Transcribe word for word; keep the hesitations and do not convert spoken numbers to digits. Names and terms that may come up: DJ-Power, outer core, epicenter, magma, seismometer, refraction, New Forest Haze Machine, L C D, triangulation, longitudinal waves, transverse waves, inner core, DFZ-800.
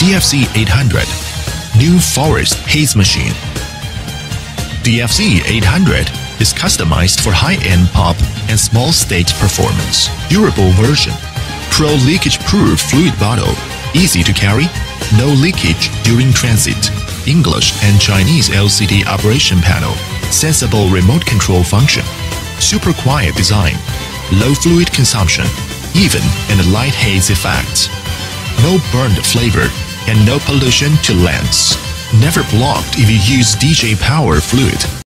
D F Z eight hundred New Forest Haze Machine. D F Z eight hundred is customized for high-end pop and small stage performance. Durable version. Pro leakage-proof fluid bottle. Easy to carry. No leakage during transit. English and Chinese L C D operation panel. Sensible remote control function. Super quiet design. Low fluid consumption. Even and a light haze effect. No burned flavor and no pollution to lens. Never blocked if you use D J Power fluid.